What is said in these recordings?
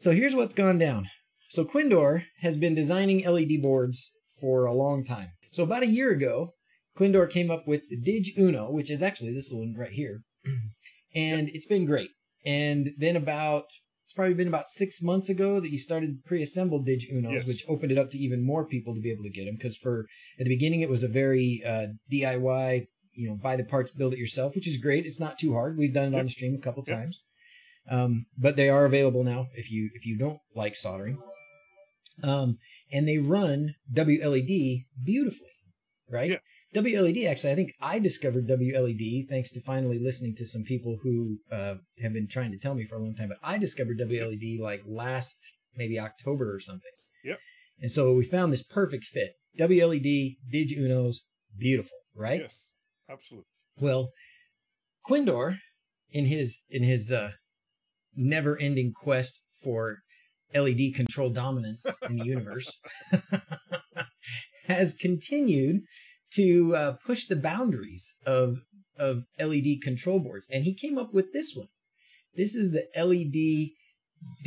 So here's what's gone down. So Quindor has been designing LED boards for a long time. So about a year ago, Quindor came up with the Dig Uno, which is actually this one right here. And it's been great. And then it's probably been about 6 months ago that you started pre-assembled Dig Unos, yes, which opened it up to even more people to be able to get them. Because at the beginning, it was a very DIY, buy the parts, build it yourself, which is great. It's not too hard. We've done it on the stream a couple times. But they are available now if you don't like soldering. And they run WLED beautifully, right? Yeah. WLED, actually, I think I discovered WLED thanks to finally listening to some people who have been trying to tell me for a long time, but I discovered WLED like last maybe October or something. Yep. And so we found this perfect fit. WLED, Dig Unos, beautiful, right? Yes, absolutely. Well, Quindor, in his never-ending quest for LED control dominance in the universe, has continued to push the boundaries of LED control boards. And he came up with this one. This is the LED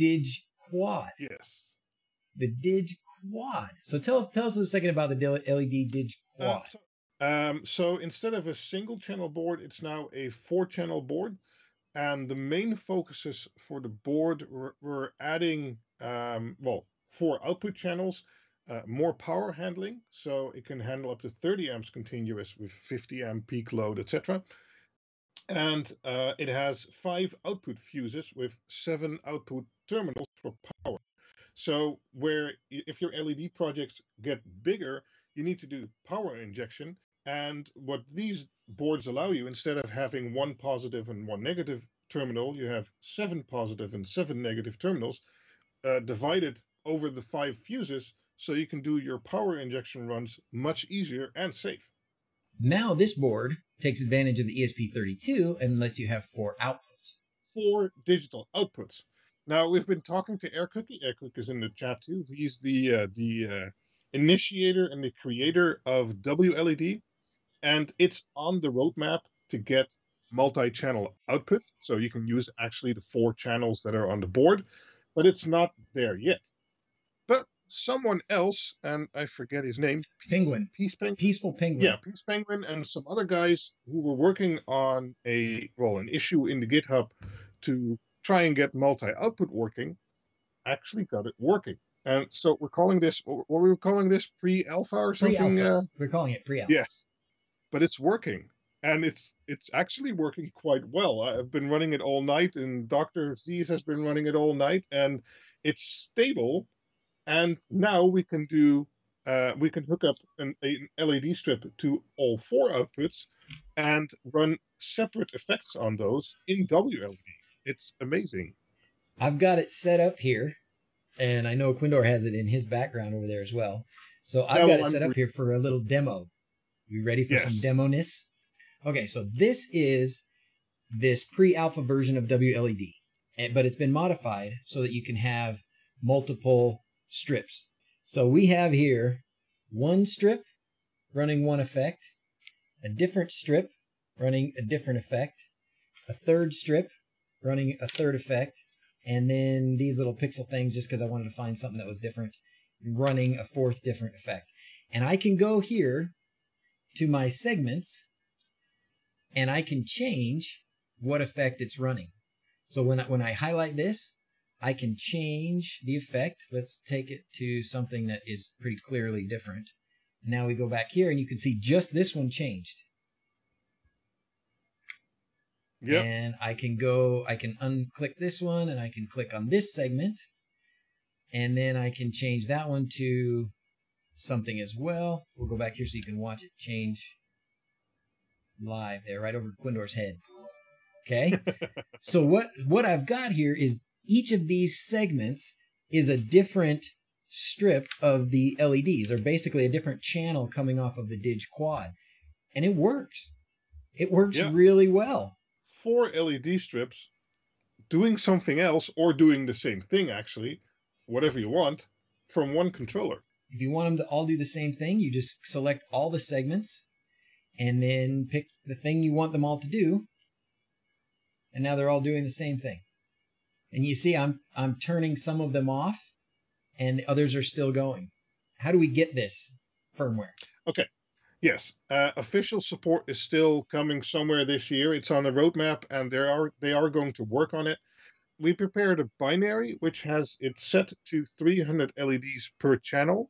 DigQuad. Yes. The DigQuad. So tell us a second about the LED DigQuad. So instead of a single channel board, it's now a 4-channel board. And the main focuses for the board were adding, 4 output channels, more power handling, so it can handle up to 30 amps continuous with 50 amp peak load, etc. And it has 5 output fuses with 7 output terminals for power. So if your LED projects get bigger, you need to do power injection. And what these boards allow you, instead of having 1 positive and 1 negative terminal, you have 7 positive and 7 negative terminals divided over the 5 fuses, so you can do your power injection runs much easier and safe. Now this board takes advantage of the ESP32 and lets you have 4 outputs. 4 digital outputs. Now we've been talking to Aircoookie. Aircoookie is in the chat too. He's the initiator and the creator of WLED. And it's on the roadmap to get multi-channel output. So you can use actually the 4 channels that are on the board, but it's not there yet. But someone else, and I forget his name. Penguin. Peace Penguin. Peaceful Penguin. Yeah, Peace Penguin and some other guys who were working on an issue in the GitHub to try and get multi-output working, actually got it working. And so we're calling this, pre-alpha or something? Pre-alpha. We're calling it pre-alpha. Yes. But it's working, and it's actually working quite well. I've been running it all night, and Dr. Z's has been running it all night, and it's stable. And now we can do hook up an LED strip to all 4 outputs and run separate effects on those in WLED. It's amazing. I've got it set up here, and I know Quindor has it in his background over there as well. So I've got it set up here for a little demo. You ready for some demo-ness? Okay, so this is this pre-alpha version of WLED, but it's been modified so that you can have multiple strips. So we have here one strip running one effect, a different strip running a different effect, a third strip running a third effect, and then these little pixel things, just because I wanted to find something that was different, running a 4th different effect. And I can go here to my segments, and I can change what effect it's running. So when I highlight this, I can change the effect. Let's take it to something that is pretty clearly different. Now we go back here, and you can see just this one changed. Yeah. And I can unclick this one, and I can click on this segment, and then I can change that one to something as well. We'll go back here so you can watch it change live there, right over Quindor's head. Okay. So what I've got here is each of these segments is a different strip of the LEDs, or basically a different channel coming off of the DigQuad. And it works. It works really well. 4 LED strips doing something else, or doing the same thing actually, whatever you want, from one controller. If you want them to all do the same thing, you just select all the segments and then pick the thing you want them all to do. And now they're all doing the same thing. And you see I'm turning some of them off and the others are still going. How do we get this firmware? Okay. Yes, official support is still coming somewhere this year. It's on the roadmap, and they are going to work on it. We prepared a binary which has it set to 300 LEDs per channel.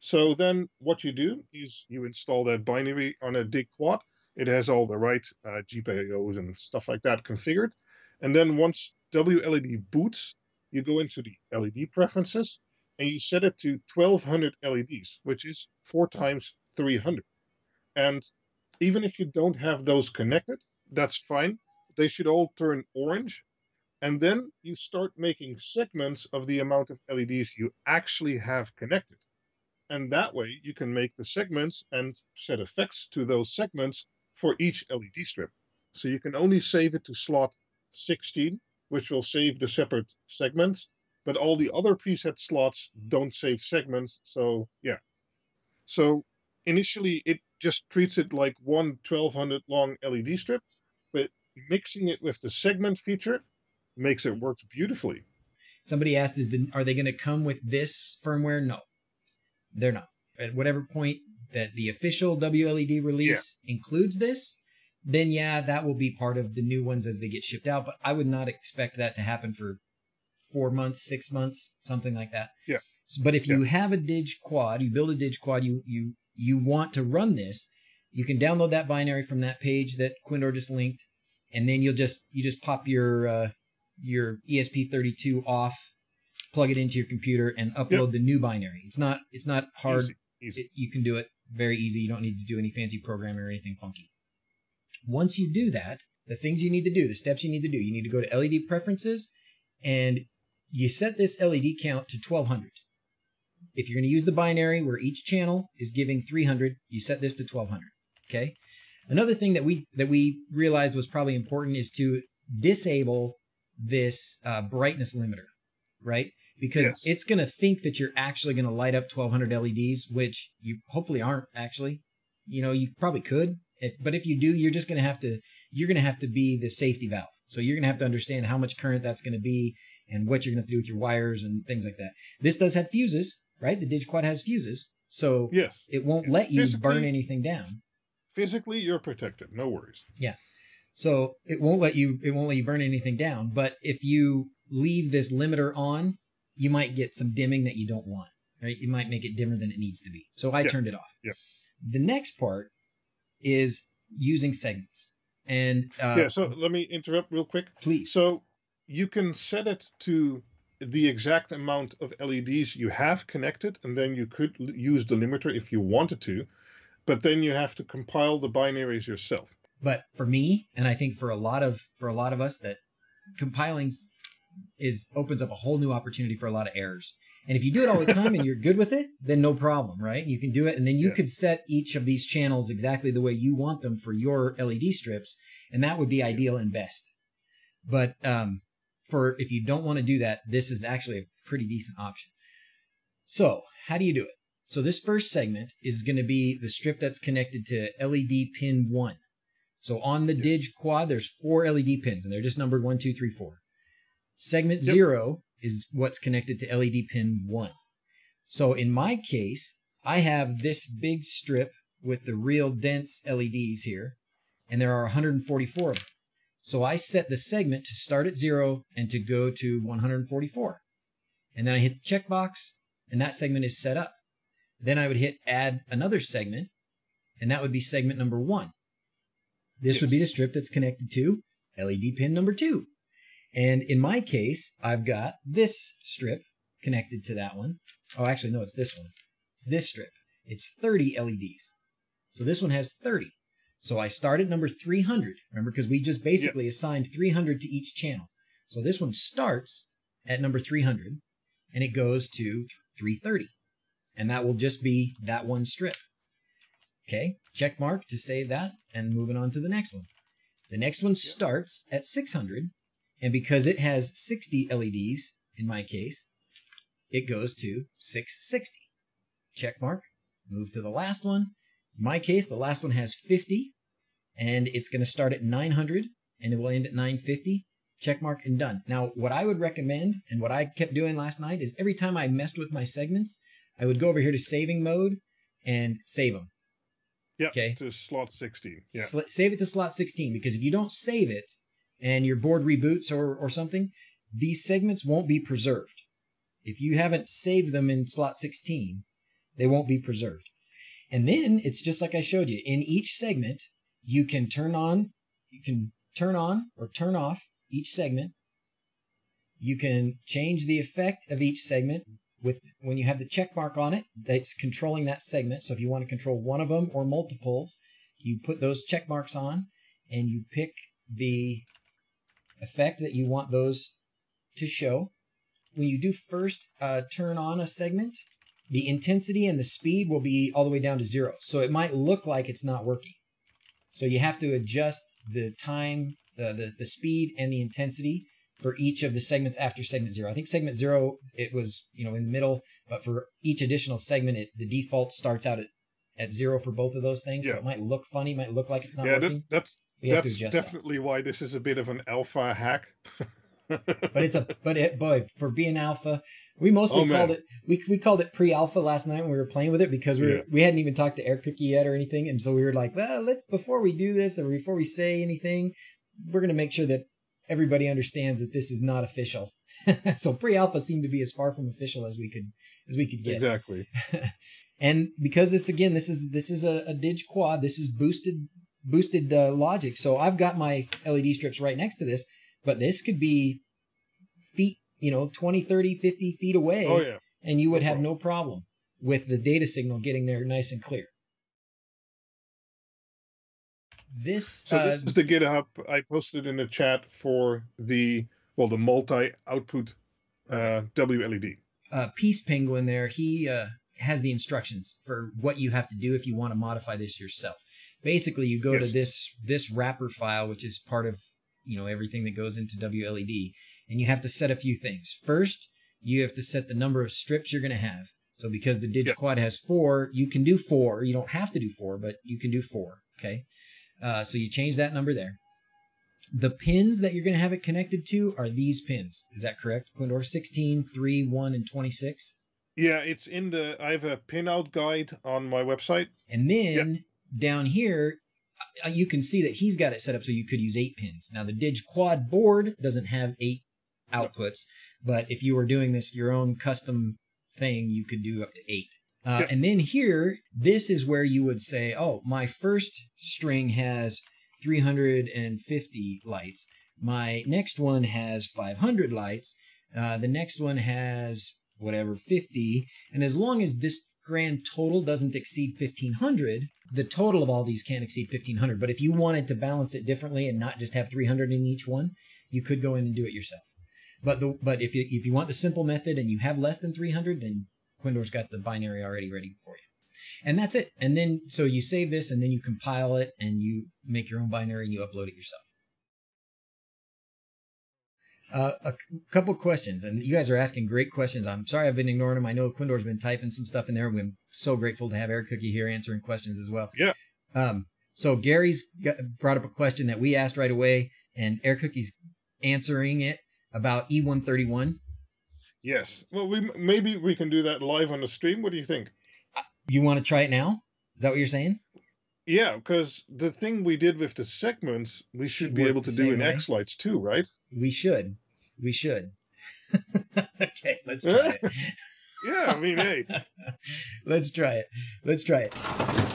So then what you do is you install that binary on a DigQuad. It has all the right GPIOs and stuff like that configured. And then once WLED boots, you go into the LED preferences, and you set it to 1,200 LEDs, which is 4 times 300. And even if you don't have those connected, that's fine. They should all turn orange. And then you start making segments of the amount of LEDs you actually have connected. And that way you can make the segments and set effects to those segments for each LED strip. So you can only save it to slot 16, which will save the separate segments. But all the other preset slots don't save segments. So yeah. So initially it just treats it like one 1,200 long LED strip, but mixing it with the segment feature makes it work beautifully. Somebody asked, are they going to come with this firmware? No, they're not. At whatever point that the official WLED release includes this, then yeah, that will be part of the new ones as they get shipped out. But I would not expect that to happen for 4 months, 6 months, something like that. Yeah. But if you have a DigQuad, you build a DigQuad, you want to run this, you can download that binary from that page that Quindor just linked, and then you just pop your ESP32 off, plug it into your computer, and upload the new binary. It's not hard. Easy. You can do it very easy. You don't need to do any fancy programming or anything funky. Once you do that, the things you need to do, the steps you need to do, you need to go to LED preferences, and you set this LED count to 1,200. If you're going to use the binary where each channel is giving 300, you set this to 1,200, okay? Another thing that we realized was probably important is to disable this brightness limiter, right? Because it's going to think that you're actually going to light up 1,200 LEDs, which you hopefully aren't actually. You know, you probably could, but if you do, you're just going to have to, you're going to have to be the safety valve. So you're going to have to understand how much current that's going to be and what you're going to have to do with your wires and things like that. This does have fuses. Right? The DigQuad has fuses, so it won't let you burn anything down. Physically, you're protected. No worries. Yeah. So it won't let you burn anything down. But if you leave this limiter on, you might get some dimming that you don't want. Right? You might make it dimmer than it needs to be. So I turned it off. Yeah. The next part is using segments. And so let me interrupt real quick. Please. So you can set it to the exact amount of LEDs you have connected, and then you could use the limiter if you wanted to, but then you have to compile the binaries yourself. But for me, and I think for a lot of us, that compiling opens up a whole new opportunity for a lot of errors. And if you do it all the time and you're good with it, then no problem, right? You can do it, and then you could set each of these channels exactly the way you want them for your LED strips, and that would be ideal and best. But for if you don't want to do that, this is actually a pretty decent option. So how do you do it? So this first segment is going to be the strip that's connected to LED pin 1. So on the DigQuad, there's 4 LED pins, and they're just numbered 1, 2, 3, 4. Segment 0 is what's connected to LED pin 1. So in my case, I have this big strip with the real dense LEDs here, and there are 144 of them. So I set the segment to start at 0 and to go to 144. And then I hit the checkbox, and that segment is set up. Then I would hit add another segment, and that would be segment number 1. This would be the strip that's connected to LED pin number 2. And in my case, I've got this strip connected to that one. Oh, actually, no, it's this one. It's this strip. It's 30 LEDs. So this one has 30. So I start at number 300, remember, because we just basically assigned 300 to each channel. So this one starts at number 300, and it goes to 330. And that will just be that one strip. Okay, check mark to save that, and moving on to the next one. The next one starts at 600, and because it has 60 LEDs, in my case, it goes to 660. Check mark, move to the last one. In my case, the last one has 50, and it's going to start at 900, and it will end at 950, check mark and done. Now, what I would recommend and what I kept doing last night is every time I messed with my segments, I would go over here to saving mode and save them. Yeah, okay? To slot 16. Yeah. Save it to slot 16, because if you don't save it and your board reboots or something, these segments won't be preserved. If you haven't saved them in slot 16, they won't be preserved. And then it's just like I showed you. In each segment, you can turn on or turn off each segment. You can change the effect of each segment with when you have the check mark on it. That's controlling that segment. So if you want to control one of them or multiples, you put those check marks on and you pick the effect that you want those to show. When you do first turn on a segment, the intensity and the speed will be all the way down to 0. So it might look like it's not working. So you have to adjust the time, the speed and the intensity for each of the segments after segment 0. I think segment 0, it was, you know, in the middle, but for each additional segment, the default starts out at 0 for both of those things. Yeah. So it might look funny, might look like it's not working. That's definitely why this is a bit of an alpha hack. But for being alpha, we mostly called it pre-alpha last night when we were playing with it, because we hadn't even talked to Aircoookie yet or anything, and so we were like, well, let's, before we do this or before we say anything, we're going to make sure that everybody understands that this is not official. So pre-alpha seemed to be as far from official as we could get. Exactly. And because this is a DigQuad, this is boosted logic. So I've got my LED strips right next to this. But this could be feet, you know, 20, 30, 50 feet away, and you would have no problem with the data signal getting there nice and clear. So this is the GitHub I posted in the chat for the multi-output WLED. Peace Penguin there, he has the instructions for what you have to do if you want to modify this yourself. Basically, you go to this wrapper file, which is part of, you know, everything that goes into WLED, and you have to set a few things. First, you have to set the number of strips you're going to have. So because the DigQuad has 4, you can do 4. You don't have to do 4, but you can do 4. Okay. So you change that number there. The pins that you're going to have it connected to are these pins. Is that correct, Quindor? 16, 3, 1, and 26? Yeah, it's in the, I have a pinout guide on my website. And then down here, you can see that he's got it set up so you could use 8 pins. Now, the DigQuad board doesn't have 8 outputs, but if you were doing this your own custom thing, you could do up to 8. And then here, this is where you would say, oh, my first string has 350 lights. My next one has 500 lights. The next one has whatever, 50. And as long as this grand total doesn't exceed 1,500, the total of all these can't exceed 1,500. But if you wanted to balance it differently and not just have 300 in each one, you could go in and do it yourself. But if you want the simple method and you have less than 300, then Quindor's got the binary already ready for you. And that's it. And then, so you save this and then you compile it and you make your own binary and you upload it yourself. A couple questions, and you guys are asking great questions. I'm sorry I've been ignoring them. I know Quindor's been typing some stuff in there. We're so grateful to have Aircoookie here answering questions as well. Yeah. So Gary's brought up a question that we asked right away, and Aircookie's answering it about E-131. Yes. Well, maybe we can do that live on the stream. What do you think? You want to try it now? Is that what you're saying? Yeah, because the thing we did with the segments, we should be able to do in X-Lights too, right? We should. We should. Okay, let's try it. Yeah, I mean, hey. Let's try it. Let's try it.